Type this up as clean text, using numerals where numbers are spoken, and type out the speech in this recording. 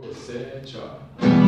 7, ó.